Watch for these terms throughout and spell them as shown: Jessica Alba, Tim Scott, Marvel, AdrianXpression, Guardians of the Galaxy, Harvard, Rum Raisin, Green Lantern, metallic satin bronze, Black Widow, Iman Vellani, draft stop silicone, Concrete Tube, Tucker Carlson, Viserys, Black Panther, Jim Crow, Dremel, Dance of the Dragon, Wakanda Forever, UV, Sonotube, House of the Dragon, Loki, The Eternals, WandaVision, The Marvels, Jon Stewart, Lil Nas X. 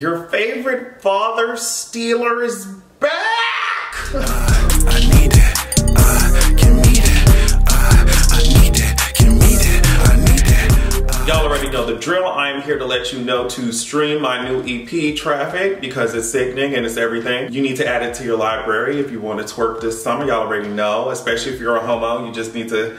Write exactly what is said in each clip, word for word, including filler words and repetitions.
Your favorite father stealer is back! Uh, I need it. Uh, give me that. Uh, I need it. Give me that. I need that. Uh, Y'all already know the drill. I am here to let you know to stream my new E P, Traffic, because it's sickening and it's everything. You need to add it to your library if you want to twerk this summer. Y'all already know, especially if you're a homo, you just need to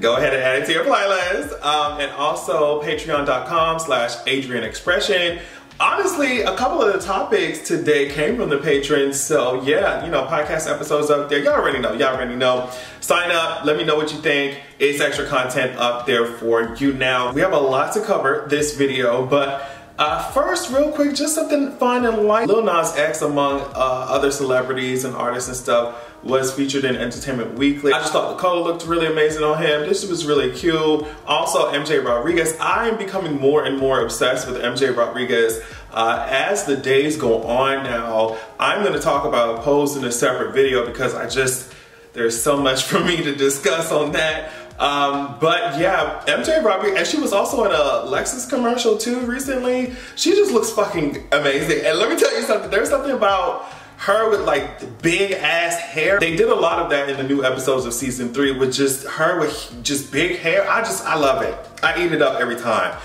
go ahead and add it to your playlist. Um, and also, patreon.com slash AdrianXpression. Honestly, a couple of the topics today came from the patrons, so yeah, you know, podcast episodes up there. Y'all already know, y'all already know. Sign up, let me know what you think. It's extra content up there for you now. We have a lot to cover this video, but uh, first, real quick, just something fun and light. Lil Nas X, among uh, other celebrities and artists and stuff, was featured in Entertainment Weekly. I just thought the coat looked really amazing on him. This was really cute. Also, M J Rodriguez. I am becoming more and more obsessed with M J Rodriguez. Uh, as the days go on now, I'm gonna talk about Pose in a separate video because I just, there's so much for me to discuss on that. Um, but yeah, M J Rodriguez, and she was also in a Lexus commercial too recently. She just looks fucking amazing. And let me tell you something, there's something about her with like the big ass hair. They did a lot of that in the new episodes of season three with just her with just big hair. I just, I love it. I eat it up every time.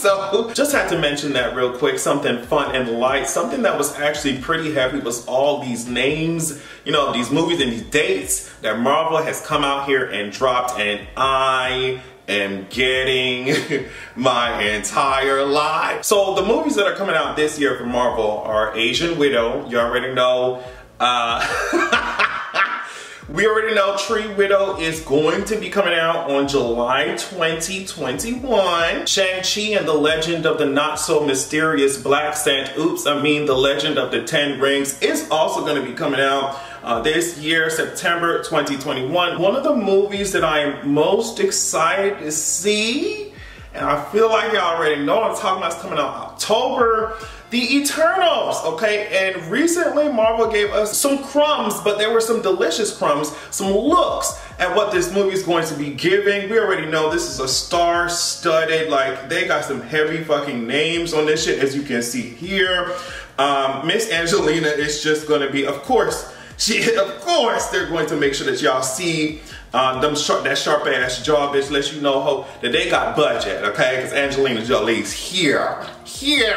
So just had to mention that real quick, something fun and light, something that was actually pretty heavy was all these names, you know, these movies and these dates that Marvel has come out here and dropped, and I am getting my entire life. So the movies that are coming out this year from Marvel are Asian Widow, you already know. Uh, we already know Tree Widow is going to be coming out on July twenty twenty-one. Shang-Chi and the Legend of the Not So Mysterious Black Sand, oops, I mean the Legend of the Ten Rings is also going to be coming out Uh, this year, September twenty twenty-one. One of the movies that I am most excited to see, and I feel like y'all already know what I'm talking about, it's coming out October, The Eternals, okay? And recently Marvel gave us some crumbs, but there were some delicious crumbs, some looks at what this movie is going to be giving. We already know this is a star-studded, like they got some heavy fucking names on this shit, as you can see here. Um, Miss Angelina is just gonna be, of course, She, of course, they're going to make sure that y'all see um, them sharp, that sharp ass jaw, bitch. Let you know ho, that they got budget, okay? Because Angelina Jolie's here, here,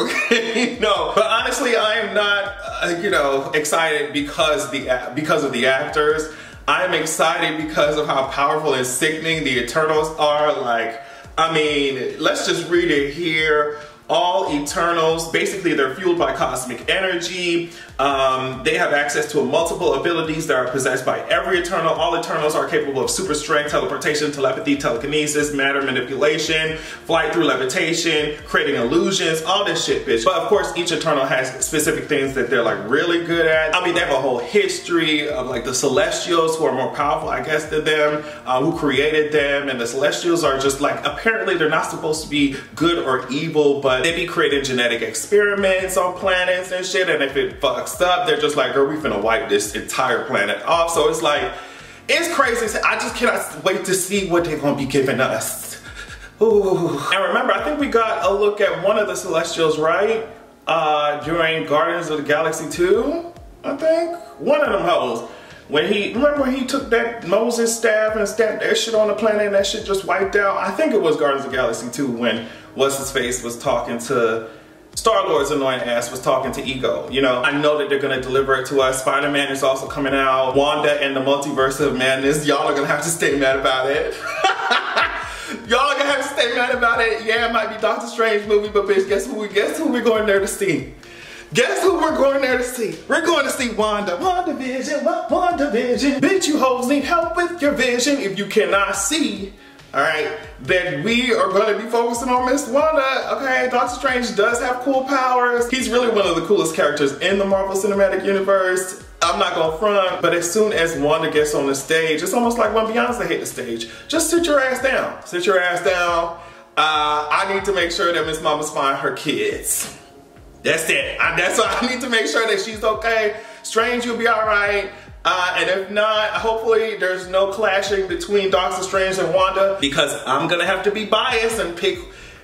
okay? No, but honestly, I am not, uh, you know, excited because the because of the actors. I am excited because of how powerful and sickening the Eternals are. Like, I mean, let's just read it here. All Eternals, basically they're fueled by cosmic energy. Um, they have access to multiple abilities that are possessed by every Eternal. All Eternals are capable of super strength, teleportation, telepathy, telekinesis, matter manipulation, flight through levitation, creating illusions, all this shit, bitch. But of course, each Eternal has specific things that they're like really good at. I mean, they have a whole history of like the Celestials, who are more powerful, I guess, than them, uh, who created them. And the Celestials are just like, apparently they're not supposed to be good or evil, but they be creating genetic experiments on planets and shit, and if it fucks up, they're just like, girl, we finna wipe this entire planet off. So it's like, it's crazy. I just cannot wait to see what they're gonna be giving us. Ooh. And remember, I think we got a look at one of the Celestials, right? Uh, during Guardians of the Galaxy two, I think? One of them hoes. When he, remember when he took that Moses staff and stabbed that shit on the planet and that shit just wiped out? I think it was Guardians of the Galaxy two when What's-His-Face was talking to, Star-Lord's annoying ass was talking to Ego. You know, I know that they're gonna deliver it to us. Spider-Man is also coming out. Wanda and the Multiverse of Madness. Y'all are gonna have to stay mad about it. Y'all are gonna have to stay mad about it. Yeah, it might be Doctor Strange movie, but bitch, guess who we, guess who we're going there to see? Guess who we're going there to see? We're going to see Wanda. WandaVision, WandaVision. Bitch, you hoes need help with your vision. If you cannot see, all right, then we are gonna be focusing on Miss Wanda, okay? Doctor Strange does have cool powers. He's really one of the coolest characters in the Marvel Cinematic Universe. I'm not gonna front, but as soon as Wanda gets on the stage, it's almost like when Beyonce hit the stage. Just sit your ass down. Sit your ass down. Uh, I need to make sure that Miss Mama's fine her kids. That's it. I, that's why I need to make sure that she's okay. Strange, you'll be all right. Uh, and if not, hopefully there's no clashing between Doctor Strange and Wanda, because I'm gonna have to be biased and pick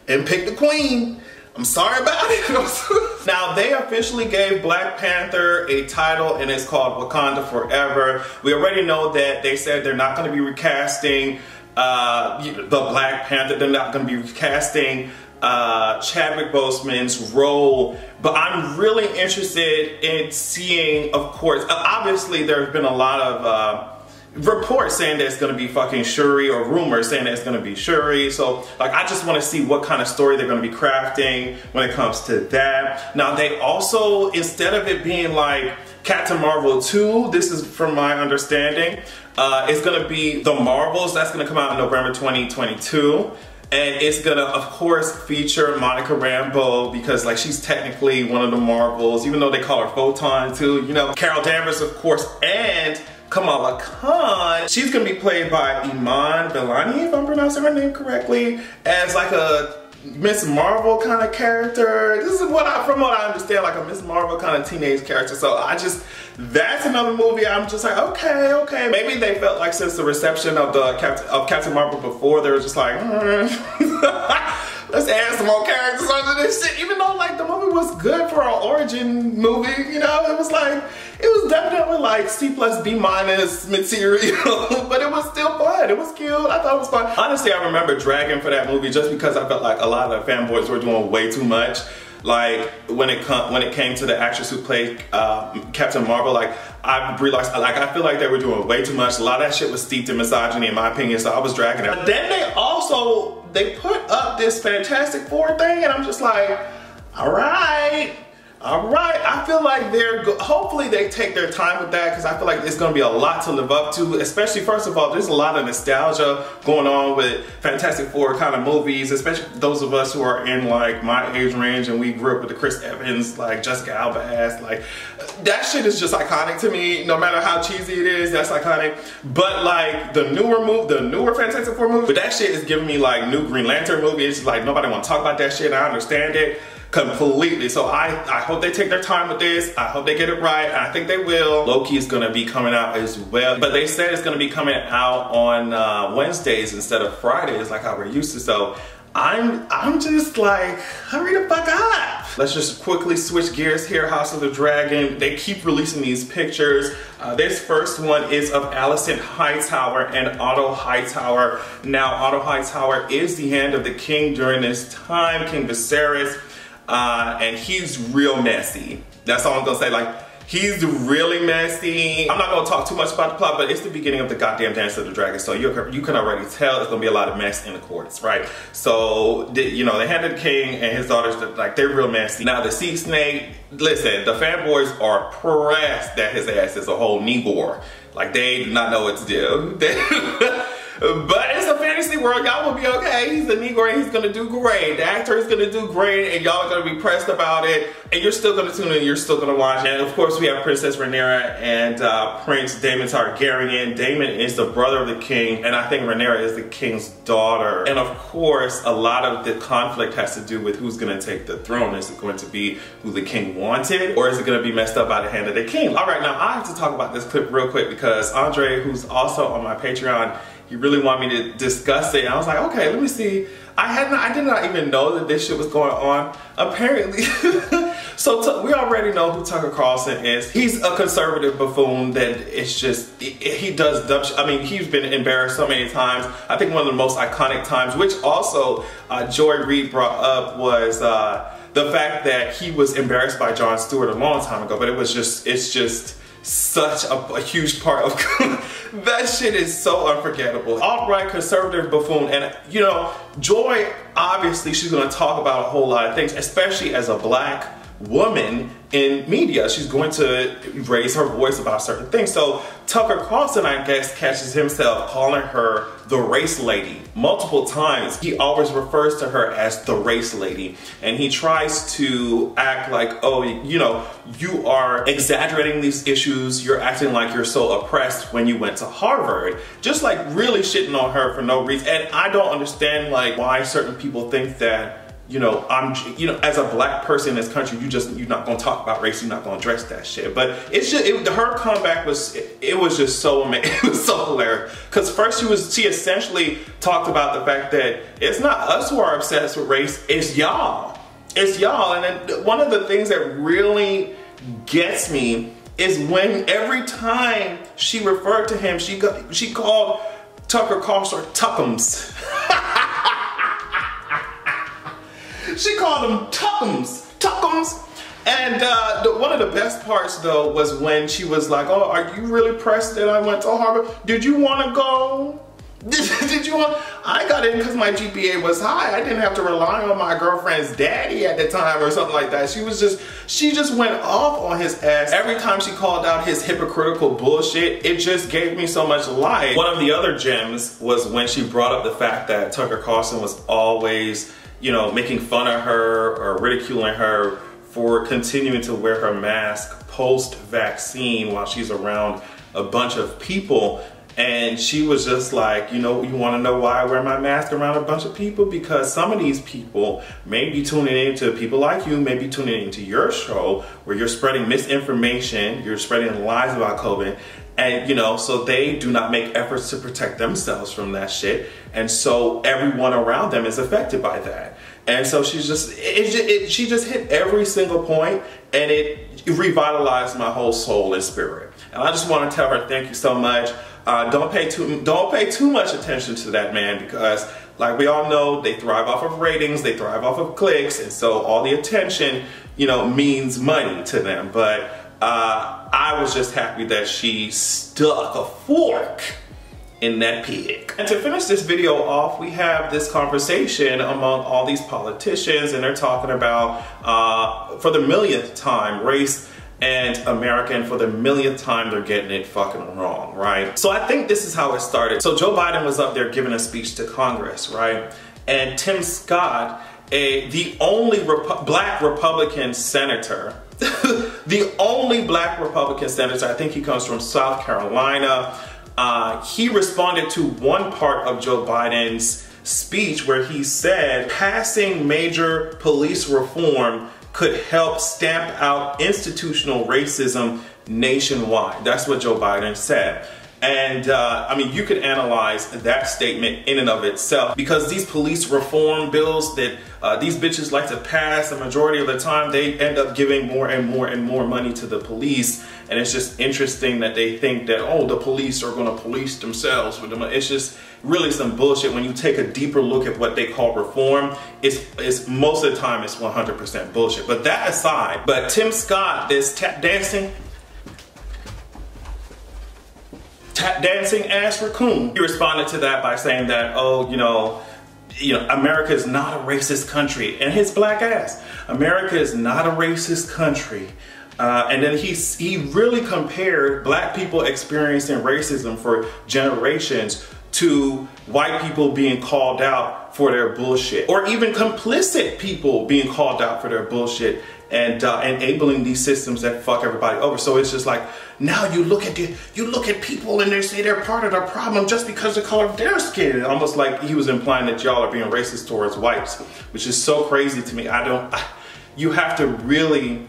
and pick the queen. I'm sorry about it. Now, they officially gave Black Panther a title, and it's called Wakanda Forever. We already know that they said they're not going to be recasting uh, the Black Panther. They're not going to be recasting uh, Chadwick Boseman's role. But I'm really interested in seeing, of course, obviously there have been a lot of uh, reports saying that it's going to be fucking Shuri, or rumors saying that it's going to be Shuri. So, like, I just want to see what kind of story they're going to be crafting when it comes to that. Now, they also, instead of it being like Captain Marvel two, this is from my understanding, uh, it's going to be The Marvels. That's going to come out in November twenty twenty-two. And it's gonna, of course, feature Monica Rambeau, because like she's technically one of the Marvels, even though they call her Photon too, you know. Carol Danvers, of course, and Kamala Khan. She's gonna be played by Iman Vellani, if I'm pronouncing her name correctly, as like a Miss Marvel kind of character. This is what I, from what I understand, like a Miss Marvel kind of teenage character. So I just, that's another movie I'm just like, okay, okay. Maybe they felt like since the reception of the Captain, of Captain Marvel before, they were just like, mm. Let's add some more characters under this shit. Even though like the movie was good for an origin movie, you know, it was like, it was definitely like C plus B minus material, but it was still fun. It was cute. I thought it was fun. Honestly, I remember dragging for that movie just because I felt like a lot of the fanboys were doing way too much. Like when it come when it came to the actress who played uh, Captain Marvel, like I realized, like I feel like they were doing way too much. A lot of that shit was steeped in misogyny, in my opinion. So I was dragging it. But then they also they put up this Fantastic Four thing, and I'm just like, all right. All right, I feel like they're, hopefully they take their time with that, because I feel like it's going to be a lot to live up to, especially, first of all, there's a lot of nostalgia going on with Fantastic Four kind of movies, especially those of us who are in like my age range and we grew up with the Chris Evans, like Jessica Alba ass, like that shit is just iconic to me, no matter how cheesy it is, that's iconic. But like the newer move, the newer Fantastic Four movie, but that shit is giving me like new Green Lantern movie. It's just like nobody want to talk about that shit, and I understand it completely. So I, I hope they take their time with this. I hope they get it right. I think they will. Loki is going to be coming out as well. But they said it's going to be coming out on uh, Wednesdays instead of Fridays like how we're used to. So I'm I'm just like, hurry the fuck up. Let's just quickly switch gears here. House of the Dragon. They keep releasing these pictures. Uh, this first one is of Allison Hightower and Otto Hightower. Now Otto Hightower is the hand of the king during this time, King Viserys. Uh, and he's real messy. That's all I'm gonna say. Like, he's really messy. I'm not gonna talk too much about the plot, but it's the beginning of the goddamn Dance of the Dragon, so you you can already tell it's gonna be a lot of mess in the courts, right? So, the, you know, they had the king and his daughters, like, they're real messy. Now, the sea snake, listen, the fanboys are pressed that his ass is a whole Negor. Like, they do not know what to do. They But it's a fantasy world, y'all will be okay. He's a Negro and he's gonna do great. The actor is gonna do great and y'all are gonna be pressed about it. And you're still gonna tune in, you're still gonna watch. And of course we have Princess Rhaenyra and uh, Prince Daemon Targaryen. Daemon is the brother of the king, and I think Rhaenyra is the king's daughter. And of course, a lot of the conflict has to do with who's gonna take the throne. Is it going to be who the king wanted? Or is it gonna be messed up by the hand of the king? All right, now I have to talk about this clip real quick because Andre, who's also on my Patreon, he really wanted me to discuss it. And I was like, okay, let me see. I had not, I did not even know that this shit was going on, apparently. So we already know who Tucker Carlson is. He's a conservative buffoon that it's just, he does dumb shit. I mean, he's been embarrassed so many times. I think one of the most iconic times, which also uh, Joy Reid brought up, was uh, the fact that he was embarrassed by Jon Stewart a long time ago, but it was just, it's just, such a, a huge part of that shit is so unforgettable. Alt-right conservative buffoon, and you know, Joy, obviously she's gonna talk about a whole lot of things, especially as a black woman in media. She's going to raise her voice about certain things. So Tucker Carlson, I guess, catches himself calling her the race lady multiple times. He always refers to her as the race lady, and he tries to act like, oh, you know, you are exaggerating these issues. You're acting like you're so oppressed when you went to Harvard. Just like really shitting on her for no reason. And I don't understand like why certain people think that, you know, I'm, you know, as a black person in this country, you just, you're not gonna talk about race, you're not gonna address that shit. But it's just, it, her comeback was, it, it was just so amazing, it was so hilarious. Cause first she was, she essentially talked about the fact that it's not us who are obsessed with race, it's y'all. it's y'all. And it, one of the things that really gets me is when every time she referred to him, she got, she called Tucker Carlson Tuckums. She called him Tuckums, Tuckums. And uh, the, one of the best parts though was when she was like, "Oh, are you really pressed that I went to Harvard? Did you want to go? Did, did you want?" I got in because my G P A was high. I didn't have to rely on my girlfriend's daddy at the time or something like that. She was just, she just went off on his ass. Every time she called out his hypocritical bullshit, it just gave me so much life. One of the other gems was when she brought up the fact that Tucker Carlson was always, you know, making fun of her or ridiculing her for continuing to wear her mask post-vaccine while she's around a bunch of people. And she was just like, you know, you want to know why I wear my mask around a bunch of people? Because some of these people may be tuning in to people like you, may be tuning into your show where you're spreading misinformation, you're spreading lies about COVID. And, you know, so they do not make efforts to protect themselves from that shit. And so everyone around them is affected by that. And so she's just, it, it, she just hit every single point, and it revitalized my whole soul and spirit. And I just want to tell her thank you so much. Uh, don't pay too don't pay too much attention to that man, because like we all know, they thrive off of ratings, they thrive off of clicks, and so all the attention, you know, means money to them. But uh, I was just happy that she stuck a fork in that pig. And to finish this video off, we have this conversation among all these politicians, and they're talking about, uh, for the millionth time, race and American. For the millionth time, they're getting it fucking wrong, right? So I think this is how it started. So Joe Biden was up there giving a speech to Congress, right? And Tim Scott, a, the only Repu- black Republican senator, the only black Republican senator, I think he comes from South Carolina, Uh, he responded to one part of Joe Biden's speech where he said, "Passing major police reform could help stamp out institutional racism nationwide." That's what Joe Biden said. And uh, I mean, you could analyze that statement in and of itself, because these police reform bills that uh, these bitches like to pass, the majority of the time, they end up giving more and more and more money to the police. And it's just interesting that they think that, oh, the police are gonna police themselves with the money. It's just really some bullshit. When you take a deeper look at what they call reform, it's, it's most of the time it's one hundred percent bullshit. But that aside, but Tim Scott, this tap dancing, tap dancing ass raccoon, he responded to that by saying that, oh, you know, you know, America is not a racist country. And his black ass, America is not a racist country. Uh, and then he, he really compared black people experiencing racism for generations to white people being called out for their bullshit, or even complicit people being called out for their bullshit and uh, enabling these systems that fuck everybody over. So it's just like, now you look at the, you look at people and they say they're part of the problem just because of the color of their skin. Almost like he was implying that y'all are being racist towards whites, which is so crazy to me. I don't, I, you have to really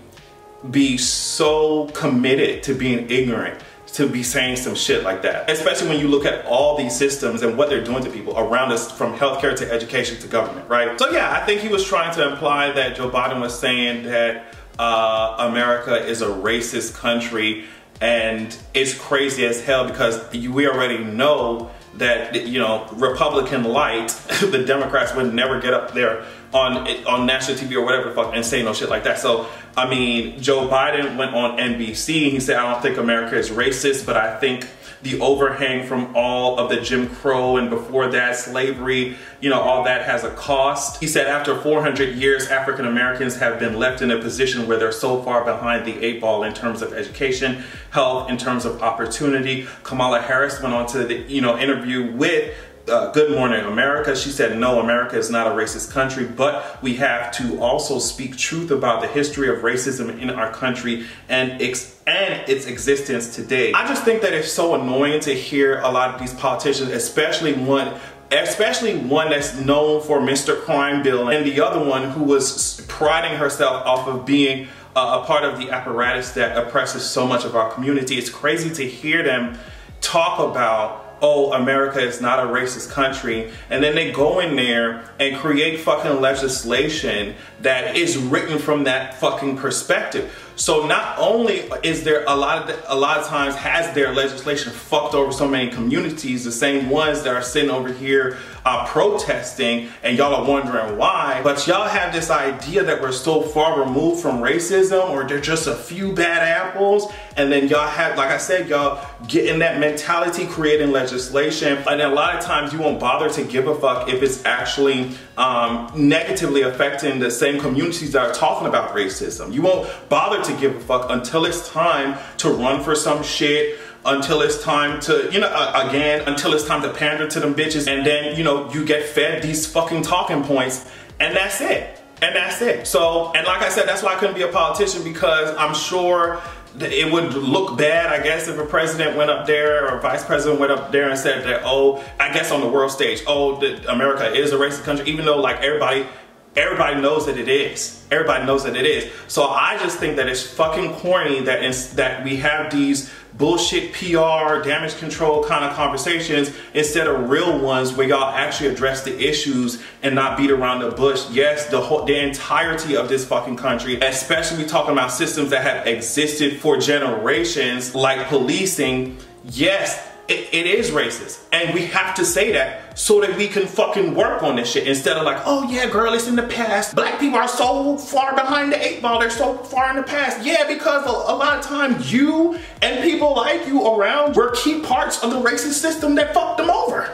be so committed to being ignorant to be saying some shit like that, especially when you look at all these systems and what they're doing to people around us, from healthcare to education to government, right? So yeah, I think he was trying to imply that Joe Biden was saying that uh, America is a racist country, and it's crazy as hell, because you, we already know that, you know, Republican light, the Democrats would never get up there on on national T V or whatever the fuck and say no shit like that. So, I mean, Joe Biden went on N B C and he said, "I don't think America is racist, but I think the overhang from all of the Jim Crow and before that slavery, you know, all that has a cost." He said, "After four hundred years, African Americans have been left in a position where they're so far behind the eight ball in terms of education, health, in terms of opportunity." Kamala Harris went on to the, you know, interview with Uh, Good Morning America. She said, "No, America is not a racist country, but we have to also speak truth about the history of racism in our country and ex and its existence today." I just think that it's so annoying to hear a lot of these politicians, especially one especially one that's known for Mister Crime Bill, and the other one who was priding herself off of being uh, a part of the apparatus that oppresses so much of our community. It's crazy to hear them talk about oh, America is not a racist country, and then they go in there and create fucking legislation that is written from that fucking perspective. So not only is there a lot of the, a lot of times has their legislation fucked over so many communities, the same ones that are sitting over here uh, protesting, and y'all are wondering why, but y'all have this idea that we're so far removed from racism, or they're just a few bad apples, and then y'all have, like I said, y'all get in that mentality creating legislation, and a lot of times you won't bother to give a fuck if it's actually um, negatively affecting the same communities that are talking about racism. You won't bother to to give a fuck until it's time to run for some shit, until it's time to, you know, uh, again, until it's time to pander to them bitches, and then, you know, you get fed these fucking talking points, and that's it. And that's it. So, and like I said, that's why I couldn't be a politician, because I'm sure that it would look bad, I guess, if a president went up there, or a vice president went up there and said that, oh, I guess on the world stage, oh, that America is a racist country, even though, like, everybody Everybody knows that it is. Everybody knows that it is. So I just think that it's fucking corny that it's, that we have these bullshit P R, damage control kind of conversations instead of real ones where y'all actually address the issues and not beat around the bush. Yes, the whole, the entirety of this fucking country, especially talking about systems that have existed for generations, like policing, yes, It, it is racist, and we have to say that so that we can fucking work on this shit, instead of like, oh yeah, girl, it's in the past. Black people are so far behind the eight ball, they're so far in the past. Yeah, because a, a lot of time you and people like you around were key parts of the racist system that fucked them over.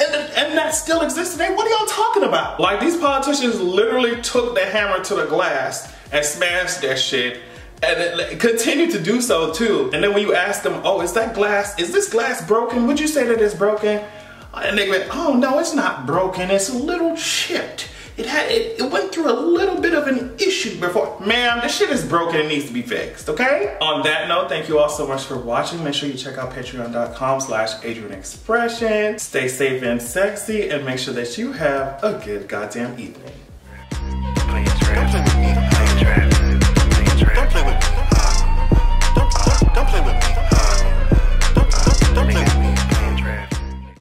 And, and that still exists today. What are y'all talking about? Like, these politicians literally took the hammer to the glass and smashed that shit, and continue to do so too. And then when you ask them, oh, is that glass, is this glass broken? Would you say that it's broken? And they went, oh no, it's not broken. It's a little chipped. It had, it, it went through a little bit of an issue before. Ma'am, this shit is broken. It needs to be fixed, okay? On that note, thank you all so much for watching. Make sure you check out patreon.com slash AdrianXpression. Stay safe and sexy, and make sure that you have a good goddamn evening. Please, Traffic. Please, Traffic.